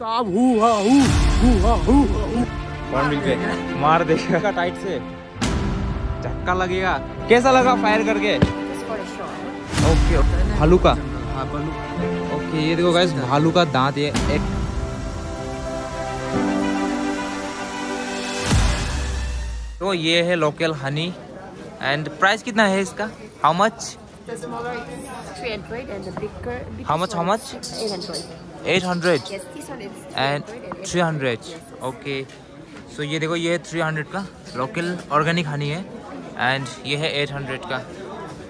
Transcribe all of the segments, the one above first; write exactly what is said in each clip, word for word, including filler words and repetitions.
मार देगा टाइट से, झटका लगेगा। कैसा लगा फायर करके? Okay okay. भालू का, ओके ये देखो गाइस, भालू का दांत ये एक। तो ये है लोकल हनी। एंड प्राइस कितना है इसका? How much? How much how much eight hundred and three hundred। Okay so ये देखो, ये है three hundred का लोकल ऑर्गेनिक हनी है एंड ये है eight hundred का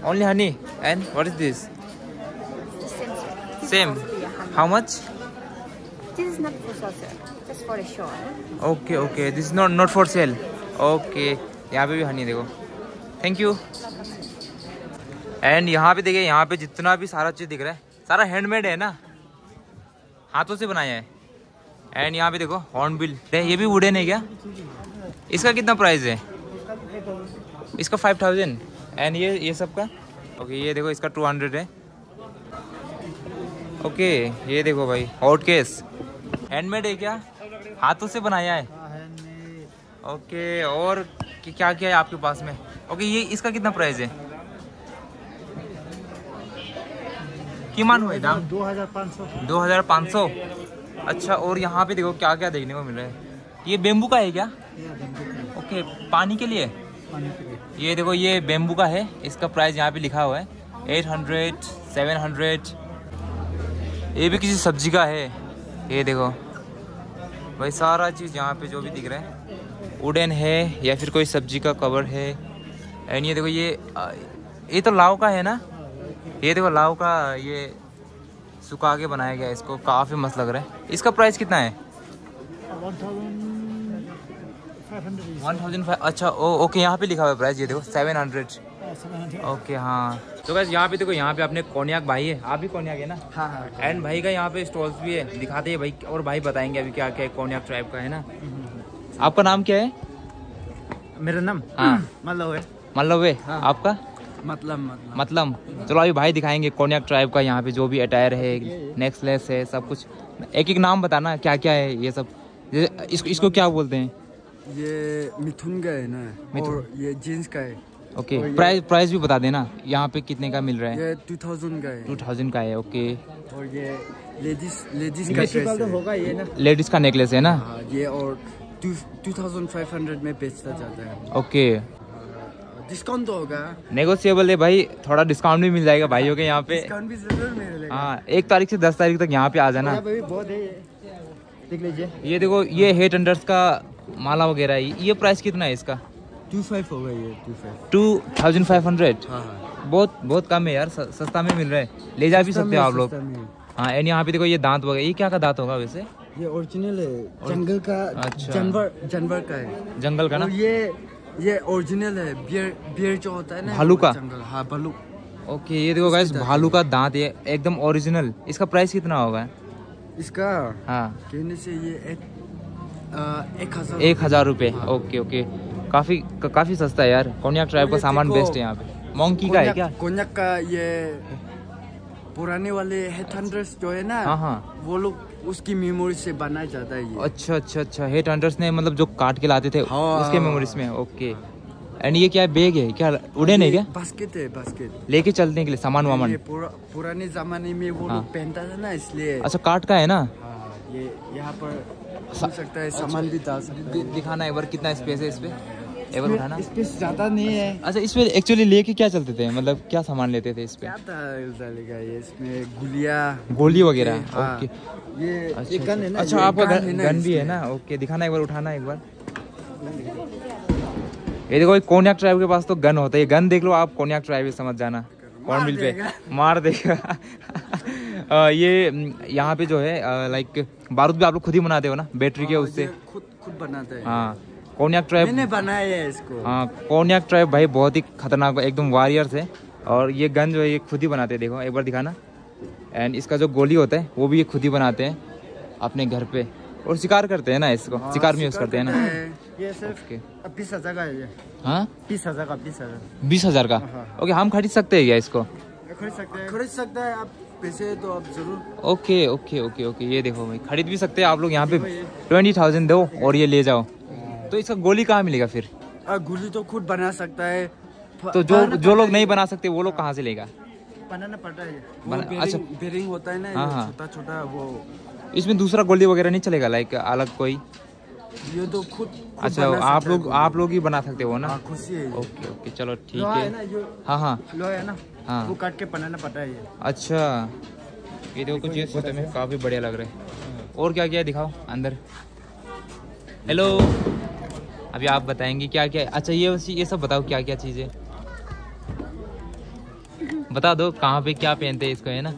only honey. And what is this? Same. How much? Okay okay, this is not not for sale. Okay यहाँ पे भी हनी देखो। Thank you. एंड यहाँ पे देखिए, यहाँ पे जितना भी सारा चीज़ दिख रहा है सारा हैंडमेड है ना, हाथों से बनाया है। एंड यहाँ पे देखो हॉर्नबिल, ये भी वुडन है क्या? इसका कितना प्राइस है? इसका फाइव थाउजेंड एंड ये ये सब का। ओके ये देखो इसका टू हंड्रेड है। ओके ये देखो भाई हॉट केस, हैंडमेड है क्या? हाथों से बनाया है। ओके और क्या क्या है आपके पास में? ओके ये इसका कितना प्राइस है? किमान हुए दाम दो हज़ार पाँच सौ। अच्छा और यहाँ पे देखो क्या क्या देखने को मिल रहा है। ये बेम्बू का है क्या? ओके पानी के लिए, पानी के लिए। ये देखो ये बेम्बू का है, इसका प्राइस यहाँ पे लिखा हुआ है एट हंड्रेड सेवन हंड्रेड। ये भी किसी सब्जी का है। ये देखो भाई सारा चीज़ यहाँ पे जो भी दिख रहा है वुडन है या फिर कोई सब्जी का कवर है। एंड ये देखो ये ये तो लाव का है ना, ये देखो लाव का, ये सुखा के बनाया गया है, इसको काफ़ी मस्त लग रहा है। इसका प्राइस कितना है? One thousand five. अच्छा ओ ओके यहाँ पे लिखा हुआ है प्राइस, ये देखो सेवन हंड्रेड। ओके हाँ तो गाइस यहाँ पे देखो, यहाँ पे आपने कोन्याक भाई है, आप भी कोन्याक है ना? हाँ हाँ। एंड भाई का यहाँ पे स्टॉल्स भी है, दिखाते हैं भाई और भाई बताएंगे अभी क्या क्या है। कोन्याक ट्राइब का है ना। आपका नाम क्या है? मेरा नाम हाँ मल्लवे। मल्लवे आपका मतलब मतलब मतलब चलो अभी भाई दिखाएंगे कोन्याक ट्राइब का यहाँ पे जो भी अटायर है, नेकलेस है, सब कुछ। एक एक नाम बताना क्या क्या है ये सब। ये इसको इसको क्या बोलते हैं? ये मिथुन का है ना और ये जींस का है। ओके प्राइस प्राइस भी बता देना यहाँ पे कितने का मिल रहा है। ये टू थाउजेंड का है। टू थाउजेंड का है। ओके और ये लेडीज लेडीज का होगा ये ना, लेडीज का नेकलेस है ना ये, और टू थाउजेंड फाइव हंड्रेड में बेचता जाता है। ओके डिस्काउंट तो होगा, नेगोशिएबल है भाई, थोड़ा डिस्काउंट भी मिल जाएगा भाइयों के यहाँ पे। डिस्काउंट भी जरूर मिलेगा। हाँ एक तारीख से दस तारीख तक यहाँ पे आ जाना। बहुत है ये, देख लीजिए। ये देखो ये हेट अंडर्स का माला वगैरह है, ये प्राइस कितना है इसका? टू फाइव होगा ये, टू थाउजेंड फाइव हंड्रेड। बहुत बहुत कम है यार, सस्ता में मिल रहा है, ले जा भी सकते हो आप लोग। हाँ एंड यहाँ पे देखो ये दांत वगैरह, ये क्या का दांत होगा वैसे? ये ओरिजिनल है, जंगल का, जानवर जानवर का है, जंगल का ना ये ये ओरिजिनल है। बियर बियर जो होता है ना भालू का, हाँ भालू। ओके ये देखो गाइस भालू का दांत, ये एकदम ओरिजिनल। इसका प्राइस कितना होगा इसका? हाँ कहने से ये एक, आ, एक हजार एक हजार रुपये। हाँ। ओके ओके काफी का, काफी सस्ता है यार। कोन्याक ट्राइब का सामान बेस्ट है यहाँ पे। मोंकी का है क्या? कोन्याक का ये पुराने वाले हेट हंड्रेड्स जो है ना, हाँ वो लोग उसकी मेमोरी से बनाया जाता है ये। अच्छा अच्छा अच्छा, हेट हंटर्स ने मतलब जो काट के लाते थे हाँ, उसके मेमोरीज में। ओके एंड ये क्या बैग है क्या? उड़ेन है क्या? बास्केट है, बास्केट लेके चलने के लिए सामान वामान। पुरा, पुराने जमाने में वो हाँ, लोग पहनता था ना इसलिए। अच्छा काट का है ना हाँ, ये यहाँ पर हो सकता है सामान भी दिखाना है। कितना स्पेस है इस पे? एवर उठाना, स्पेस ज्यादा नहीं है। अच्छा इसमें एक्चुअली लेके क्या चलते थे, मतलब क्या सामान लेते थे इसपे? इसमें गुलिया गोली वगैरह। ओके ये अच्छा, एक गन है ना। अच्छा आपका गन, गन भी है ना। ओके दिखाना एक बार, उठाना एक बार। ये देखो कोन्याक ट्राइब के पास तो गन होता है, गन देख लो आप कोन्याक ट्राइब समझ जाना, हॉर्नबिल पे मार देगा। ये यहाँ पे जो है लाइक बारूद भी आप लोग खुद ही बनाते हो ना बैटरी के उससे? खुद खुद बनाते हैं हाँ। कोन्याक ट्राइब मैंने बनाया है इसको। हाँ कोन्याक ट्राइब भाई बहुत ही खतरनाक एकदम वॉरियर्स है, और ये गन जो है ये खुद ही बनाते हैं, देखो एक बार दिखाना। एंड इसका जो गोली होता है वो भी ये खुद ही बनाते हैं अपने घर पे, और शिकार करते हैं ना इसको, आ, शिकार में यूज करते हैं ना ये। सिर्फ बीस हजार का है ये। हाँ बीस हजार का बीस हजार बीस हजार का। ओके हम खरीद सकते हैं क्या इसको? खरीद सकते हैं, खरीद सकते हैं आप। पैसे है तो आप जरूर। ओके ओके ओके ओके ये देखो भाई, खरीद भी सकते हैं आप लोग यहाँ पे। ट्वेंटी थाउजेंड दो और ये ले जाओ। तो इसका गोली कहाँ मिलेगा फिर? गोली तो खुद बना सकता है। तो जो जो लोग नहीं बना सकते वो लोग कहाँ से लेगा? बनाना पड़ता है। बेरिंग, अच्छा बेरिंग होता है ना छोटा छोटा वो। इसमें दूसरा गोली वगैरह नहीं चलेगा लाइक अलग कोई? ये तो खुद, खुद अच्छा आप लोग आप लोग ही बना सकते हो ना? खुशी है। ओके ओके चलो ठीक है। हाँ हाँ है ना, हाँ वो काट के बनाना पड़ता है। अच्छा ये देखो कुछ चीज में काफी बढ़िया लग रहा है। और क्या क्या दिखाओ अंदर। हेलो अभी आप बताएंगे क्या क्या। अच्छा ये ये सब बताओ क्या क्या चीजें बता दो। कहाँ पे क्या पहनते हैं इसको है ना?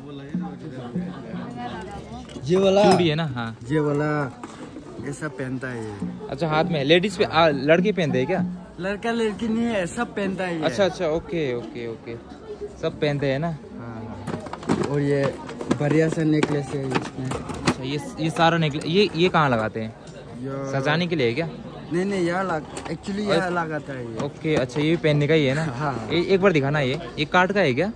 ये वाला चूड़ी है ना? हाँ ये वाला ऐसा पहनता है। अच्छा हाथ में लेडीज पे आ, लड़के पहनते हैं क्या? लड़का लड़की नहीं है, सब पहनता है। अच्छा अच्छा ओके ओके ओके सब पहनते हैं ना। हाँ। और ये बढ़िया सा नेकलेस है इसमें। अच्छा ये ये सारा नेकलेस ये ये कहाँ लगाते हैं? सजाने के लिए है क्या? नहीं नहीं यार एक्चुअली यार लगाता है ये। ओके अच्छा ये भी पहनने का ही है ना? हाँ। ए, एक बार दिखाना। ये ये काट का है क्या?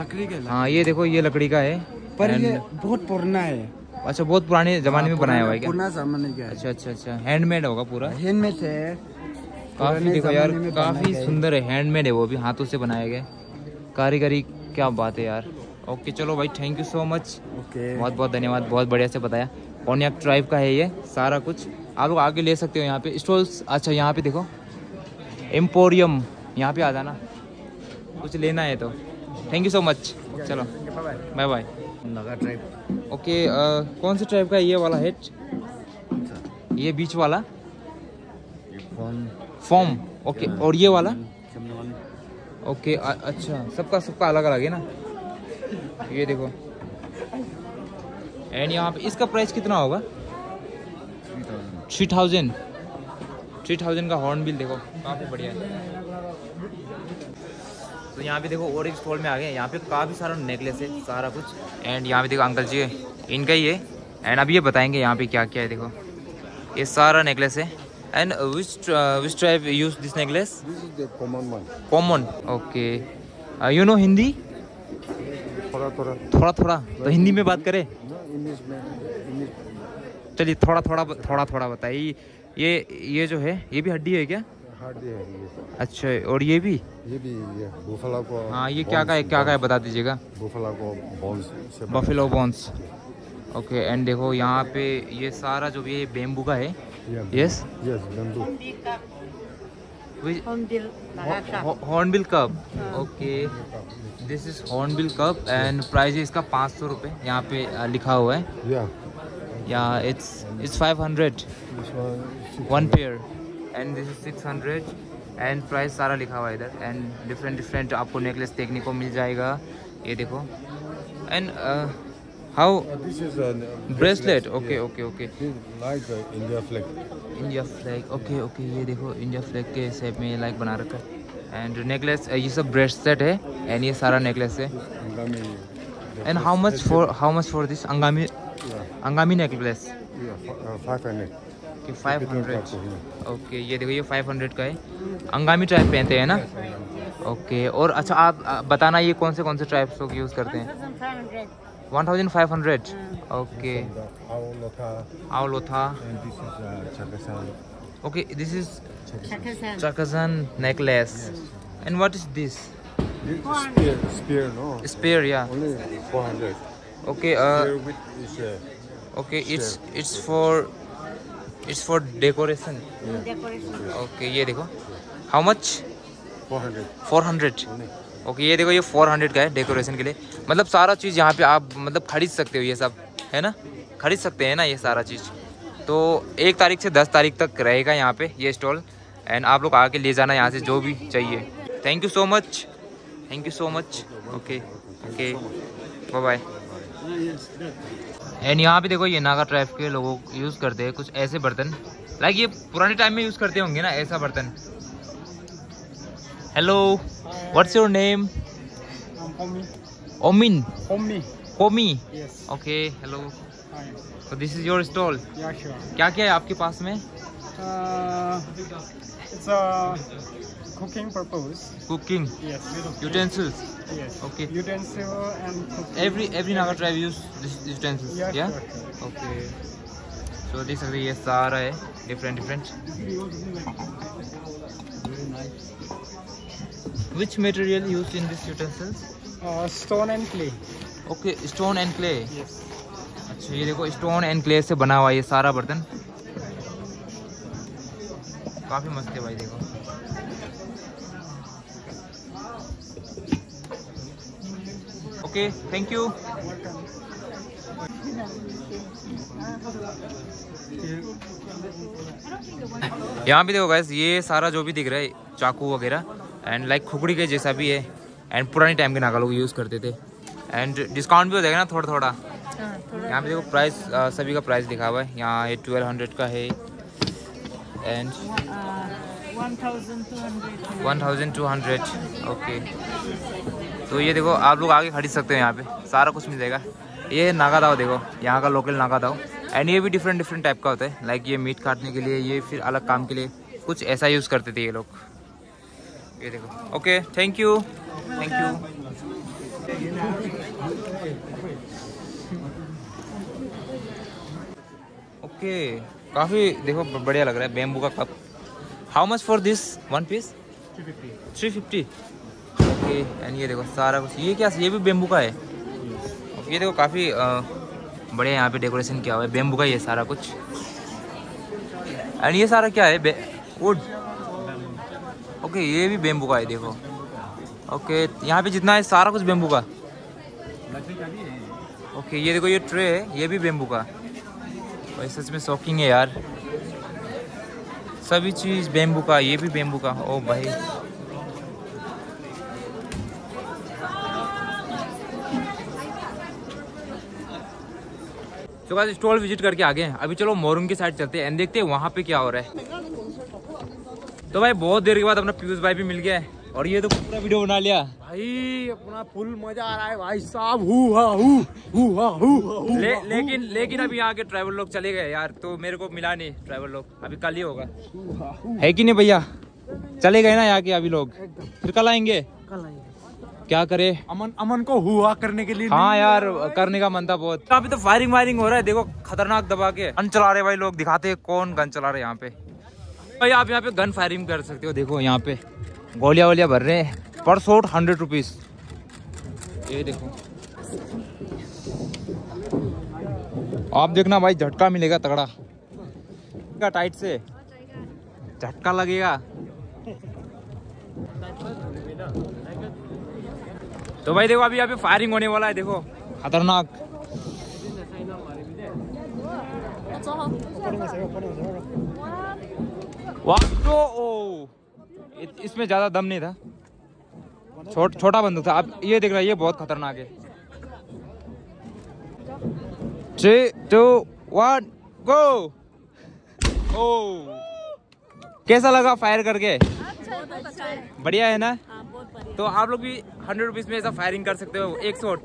लकड़ी का। हाँ ये देखो ये लकड़ी का है पर And... ये बहुत पुराना है। अच्छा बहुत पुराने जमाने में बनाया हुआ है क्या? पुराना जमाने का है। अच्छा अच्छा अच्छा हैंडमेड होगा पूरा। हैंडमेड है काफी। देखो यार काफी सुंदर है, हैंडमेड है वो भी, हाथों से बनाया गया कारीगरी। क्या बात है यार। ओके चलो भाई thank you so much. Okay बहुत बहुत धन्यवाद, बहुत बढ़िया से बताया। कोन्याक ट्राइब का है ये सारा कुछ, आप लोग आगे ले सकते हो यहाँ पे स्टॉल्स। अच्छा यहाँ पे देखो एम्पोरियम, यहाँ पे आ जाना कुछ लेना है तो। Thank you so much. चलो bye bye. Naga tribe. Okay कौन से ट्राइब का ये वाला है? ये बीच वाला फॉर्म। ओके और ये वाला? ओके अच्छा सबका सबका अलग अलग है ना। ये देखो एंड यहाँ पे इसका प्राइस कितना होगा? थ्री थाउजेंड थ्री थाउजेंड का हॉर्नबिल। देखो काफ़ी बढ़िया है। तो यहाँ पे देखो और एक स्टॉल में आ गए, यहाँ पे काफ़ी सारा नेकलेस है सारा कुछ। एंड यहाँ पे देखो अंकल जी इनका ही है। एंड अभी ये बताएंगे यहाँ पे क्या क्या है। देखो ये सारा नेकलेस है। And which which tribe use this necklace? Common. Okay you know Hindi? थोड़ा थोड़ा थोड़ा थोड़ा तो हिंदी में बात करें। चलिए थोड़ा थोड़ा थोड़ा थोड़ा बताइए। ये ये जो है ये भी हड्डी है क्या? हड्डी है ये। अच्छा और ये भी ये भी ये बुफेलो को। हाँ ये क्या का है क्या का है बता दीजिएगा। बुफेलो को bones. Buffalo bones. Okay and देखो यहाँ पे ये सारा जो भी है बेम्बू का है। Yes yes bamboo. Hornbill cup. Okay this is hornbill cup and price इसका पाँच सौ रुपये यहाँ पे लिखा हुआ है। Yeah, it's it's five hundred one pair and this is six hundred and price सारा लिखा हुआ है इधर and different different आपको necklace देखने को मिल जाएगा। ये देखो and uh, how this is a bracelet। okay okay okay like India flag। India flag okay okay ये देखो India flag के shape में like बना रखा है and necklace ये सब bracelet है and ये सारा necklace है। And how much for how much for this Angami? Angami necklace. Okay five hundred okay ये देखो ये फाइव हंड्रेड का है। अंगामी ट्राइब पहनते हैं ना? ओके okay, और अच्छा आप बताना ये कौन से कौन से ट्राइब्स लोग यूज़ करते हैं? One thousand five hundred okay आवलोथा। Okay this is Chakhesang necklace and what is this? Spear या okay uh okay it's it's for it's for decoration okay ये देखो how much? four hundred okay ये देखो ये four hundred का है decoration के लिए। मतलब सारा चीज़ यहाँ पे आप मतलब खरीद सकते हो ये सब है ना, खरीद सकते हैं ना ये सारा चीज़। तो एक तारीख से दस तारीख तक रहेगा यहाँ पे ये स्टॉल एंड आप लोग आके ले जाना यहाँ से जो भी चाहिए। Thank you so much thank you so much okay okay bye bye. And यहाँ पे देखो ये नागा ट्राइब के लोग यूज़ करते हैं कुछ ऐसे बर्तन लाइक ये पुराने टाइम में यूज़ करते होंगे ना ऐसा बर्तन। Hello what's your name? ओमिन। होमी ओके हेलो। तो दिस इज योर स्टॉल। क्या क्या है आपके पास में? Cooking utensils Yes. Okay. Utensil and cooking. Every every Naga tribe use this utensils. Yeah. yeah? Sure. Okay. So this is ये सारा है different different. Which material used in these utensils? Uh, stone and clay. Okay, stone and clay. Yes. अच्छा ये देखो stone and clay से बना हुआ ये सारा बर्तन काफी मस्त है भाई। देखो ओके थैंक यू। यहाँ भी देखो गाइस ये सारा जो भी दिख रहा है चाकू वगैरह एंड लाइक खुकड़ी के जैसा भी है एंड पुराने टाइम के नागा लोग यूज करते थे एंड डिस्काउंट भी हो जाएगा ना थोड़ा थोड़ा। यहाँ पे देखो प्राइस सभी का प्राइस लिखा हुआ है। यहाँ ये ट्वेल्व हंड्रेड का है and one thousand two hundred. Okay तो ये देखो आप लोग आगे खरीद सकते हो। यहाँ पे सारा कुछ मिल जाएगा। ये है नागा दाव, देखो यहाँ का लोकल नागा दाव एंड ये भी डिफरेंट डिफरेंट टाइप का होता है। लाइक ये मीट काटने के लिए, ये फिर अलग काम के लिए, कुछ ऐसा यूज़ करते थे ये लोग। ये देखो okay thank you thank you. Okay काफ़ी देखो बढ़िया लग रहा है बेम्बू का cup. How much for this one piece? Three fifty. Okay and ये देखो सारा कुछ ये क्या ये भी बेम्बू का है। ये देखो काफ़ी बढ़िया यहाँ पे डेकोरेशन किया हुआ है बेम्बू का ये सारा कुछ एंड ये सारा क्या है वुड। ओके ये भी बेम्बू का है देखो। ओके यहाँ पे जितना है सारा कुछ बेम्बू का। ओके ये देखो ये ट्रे है ये भी बेम्बू का। भाई सच में शॉकिंग है यार सभी चीज़ बेम्बू का। ये भी बेम्बू का। ओ भाई तो गाइस स्टॉल विजिट करके आ गए हैं। अभी चलो मोरुंग की साइड चलते हैं एंड देखते हैं वहाँ पे क्या हो रहा है। तो भाई बहुत देर के बाद अपना पीयूष भाई भी मिल गया है और ये तो पूरा वीडियो बना लिया भाई अपना फुल मजा आ रहा है भाई साहब। हुआ हुआ हुआ ले, लेकिन लेकिन अभी यहाँ के ट्रैवल लोग चले गए यार तो मेरे को मिला नहीं ट्रैवल लोग। अभी कल ही होगा है कि नहीं भैया? चले गए ना यहाँ के अभी लोग फिर कल आएंगे। कल आएंगे क्या करे अमन अमन को हुआ करने के लिए। हाँ यार करने का मन था बहुत। अभी तो फायरिंग वायरिंग हो रहा है देखो खतरनाक दबा के गन चला रहे भाई लोग। दिखाते कौन गन चला रहे यहाँ पे भाई। आप यहाँ पे गन फायरिंग कर सकते हो। देखो यहाँ पे गोलियां वोलियां भर रहे हैं पर शॉट हंड्रेड रुपीज़। ये देखो आप देखना भाई झटका मिलेगा तगड़ा का टाइट से झटका लगेगा। तो भाई देखो अभी यहाँ पे फायरिंग होने वाला है देखो खतरनाक। तो, ओ इसमें ज्यादा दम नहीं था छोटा छोटा बंदूक था। आप ये देख रहे हैं ये बहुत खतरनाक है। Three two one go. Oh कैसा लगा फायर करके? बढ़िया है ना? तो आप लोग भी हंड्रेड रुपीज में ऐसा फायरिंग कर सकते हो एक शॉट।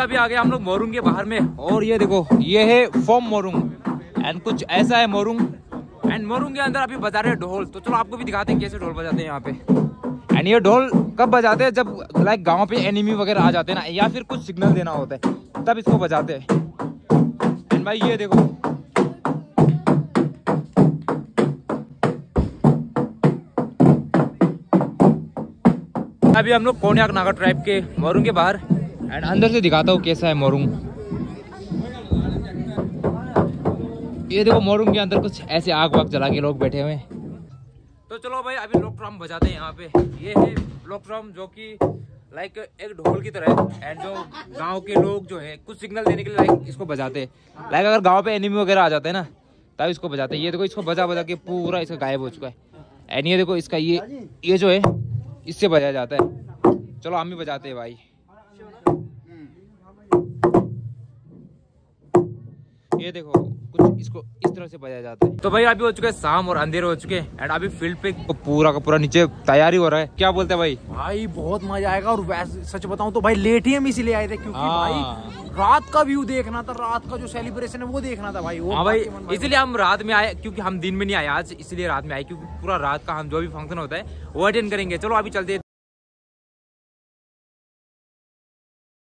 अभी आ गए हम लोग मोरुंग के बाहर में और ये देखो ये है फॉर्म मोरुंग एंड कुछ ऐसा है मोरुंग एंड मोरुंग के अंदर अभी बजा रहे हैं ढोल। तो चलो आपको भी दिखाते हैं कैसे ढोल बजाते हैं यहाँ पे। एंड ये ढोल कब बजाते हैं जब लाइक गांव पे एनिमी वगैरह आ जाते हैं ना या फिर कुछ सिग्नल देना होता है तब इसको बजाते हैं। एंड भाई ये देखो अभी हम लोग कोन्याक नागा ट्राइब के मोरुंग के बाहर एंड अंदर से दिखाता हूँ कैसा है मोरुंग। ये देखो मोरुंग के अंदर कुछ ऐसे आग वाग जला के लोग बैठे हुए हैं। तो चलो भाई अभी लोक ड्रम बजाते हैं यहाँ पे। ये है लोक ड्रम जो कि लाइक एक ढोल की तरह है एंड जो गांव के लोग जो है कुछ सिग्नल देने के लिए लाइक इसको बजाते हैं। लाइक अगर गांव पे एनिमी वगैरह आ जाते हैं ना तब इसको बजाते हैं। ये देखो इसको बजा बजा के पूरा इसका गायब हो चुका है एंड ये देखो इसका ये ये जो है इससे बजाया जाता है। चलो हम भी बजाते हैं भाई। ये देखो कुछ इसको इस तरह से बजाया जाता है। तो भाई अभी हो चुके हैं शाम और अंधेरे हो चुके हैं एंड अभी फील्ड पे पूरा का पूरा नीचे तैयारी हो रहा है। क्या बोलते हैं भाई? भाई बहुत मजा आएगा और सच बताऊं तो भाई लेट ही हम इसीलिए आए थे क्योंकि भाई रात का व्यू देखना था, रात का जो सेलिब्रेशन है वो देखना था भाई। वो हाँ भाई, इसलिए हम रात में आए क्योंकि हम दिन में नहीं आए आज, इसलिए रात में आए क्योंकि पूरा रात का हम जो भी फंक्शन होता है वो अटेंड करेंगे। चलो अभी चलते हैं।